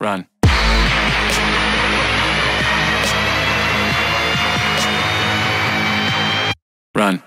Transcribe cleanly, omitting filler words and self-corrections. Run. Run.